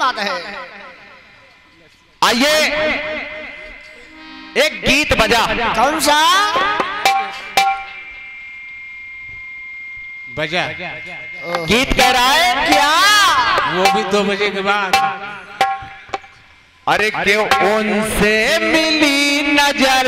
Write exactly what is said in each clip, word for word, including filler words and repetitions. बात है। आइए एक गीत बजा। कौन सा बजा? गीत कह रहा है क्या? वो भी दो बजे के बाद। अरे क्यों उनसे मिली नजर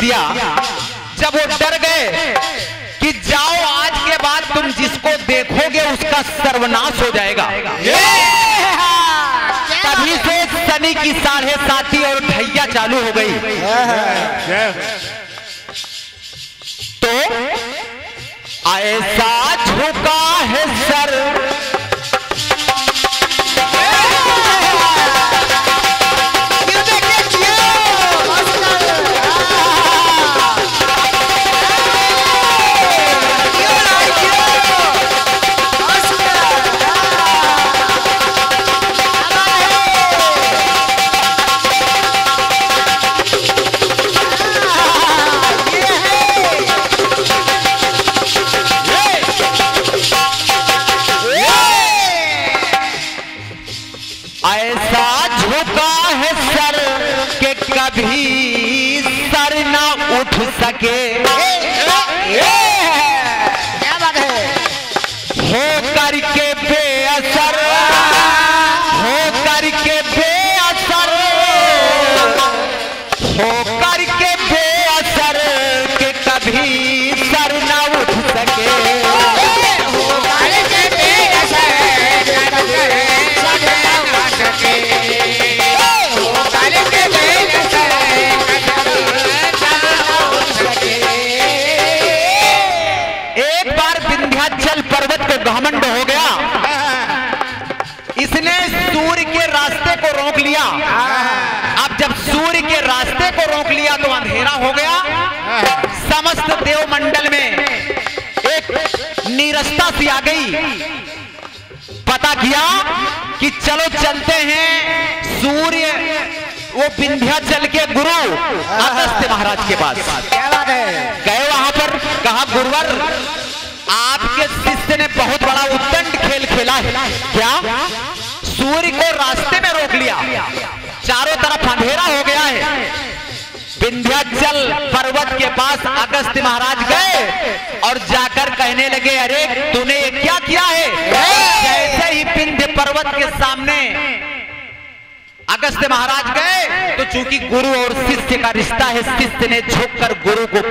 दिया। जब वो डर गए कि जाओ आज के बाद तुम जिसको देखोगे उसका सर्वनाश हो जाएगा, तभी से शनि की साढ़े साथी और ढैया चालू हो गई। तो ऐसा झुका है सर आ गई। पता किया कि चलो चलते हैं सूर्य वो विंध्याचल के गुरु अगस्त्य महाराज के पास। क्या बात है। गए वहां पर, कहा गुरुवर आपके शिष्य ने बहुत बड़ा उत्तंड खेल खेला है। क्या? सूर्य को रास्ते में रोक लिया, चारों तरफ अंधेरा हो गया है। विंध्याचल पर्वत के पास अगस्त्य महाराज गए और जाकर कहने लगे, अरे तूने ये क्या किया है? जैसे ही विंध्य पर्वत के सामने अगस्त्य महाराज गए तो चूंकि गुरु और शिष्य का रिश्ता है, शिष्य ने झुककर गुरु को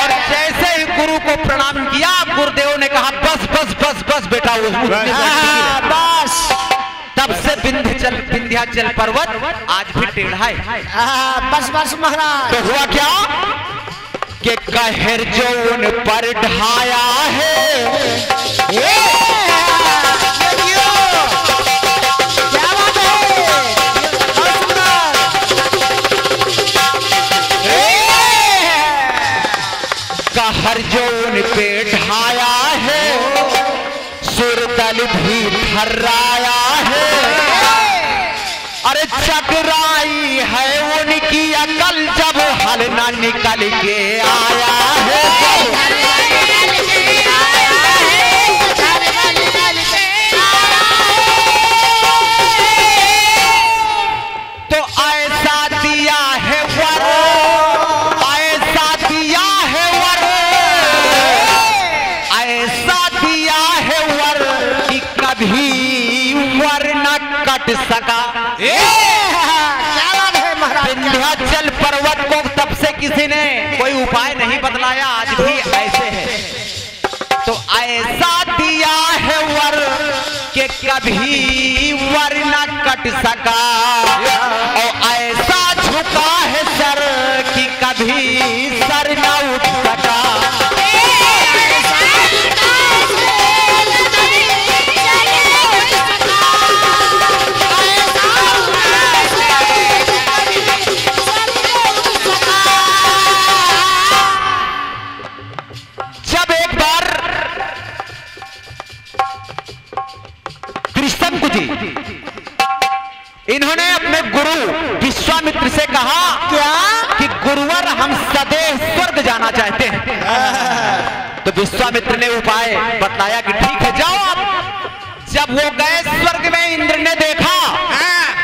और जैसे ही गुरु को प्रणाम किया, गुरुदेव ने कहा बस बस बस बस बेटा बस। तब से विंध्याचल विंध्याचल पर्वत आज भी टेढ़ा है। बस बस महाराज। तो हुआ क्या कि कहर जो उन पर ढाया है। क्या बात है। कहर जो उन पे ढाया है, सुरतल भी थर्राया है। अरे चटराई है उनकी अकल जब हलना निकल के आया है, तो ऐसा दिया है वर, ऐसा दिया है वर, ऐसा दिया है वर कि कभी वर न कट सका। विंध्याचल पर्वत को तब से किसी ने कोई उपाय नहीं बतलाया, आज भी ऐसे है। तो ऐसा दिया है वर के कभी वर न कट सका, और ऐसा झुका है सर कि कभी सर न उठ सका। इन्होंने अपने गुरु विश्वामित्र से कहा क्या कि गुरुवर, हम सदैव स्वर्ग जाना चाहते हैं। तो विश्वामित्र ने उपाय बताया कि ठीक है जाओ आप। जब वो गए स्वर्ग में, इंद्र ने देखा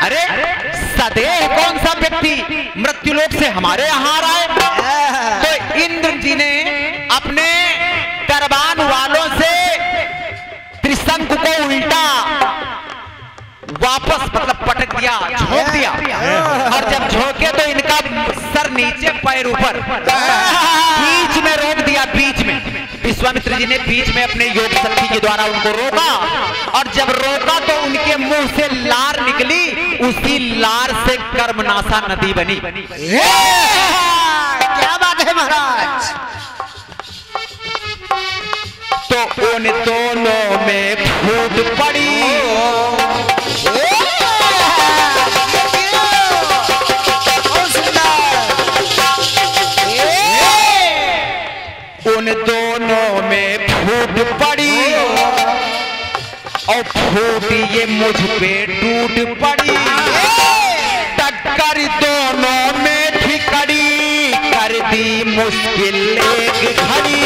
अरे सदैव कौन सा व्यक्ति मृत्युलोक से हमारे यहां आ रहा है। तो इंद्र जी ने अपने दरबान वालों से त्रिशंकु को उल्टा वापस मतलब पटक दिया, झोंक दिया। और जब झोंके तो इनका सर नीचे पैर ऊपर, बीच में रोक दिया। बीच में विश्वामित्र जी ने बीच में अपने योग शक्ति के द्वारा उनको रोका। और जब रोका तो उनके मुंह से लार निकली, उसी लार से कर्मनाशा नदी बनी। क्या बात है महाराज। तो उन दोनों में फूट पड़ी। उन दोनों में फूट पड़ी, और फूट ये मुझ पे टूट पड़ी। टक्कर दोनों में थी कड़ी, कर दी मुश्किल एक घड़ी।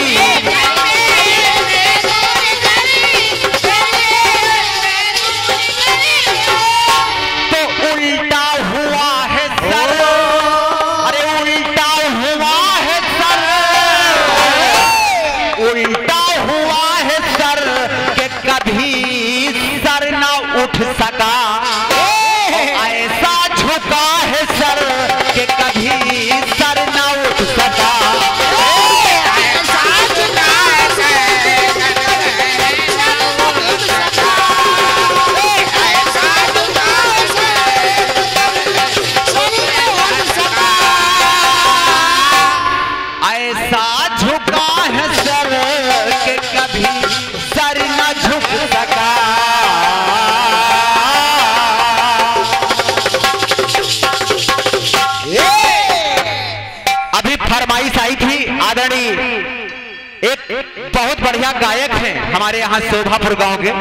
बहुत बढ़िया गायक हैं हमारे यहाँ शोभापुर गांव के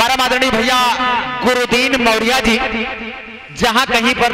परम आदरणीय भैया गुरुदीन मौर्या जी, जहां कहीं पर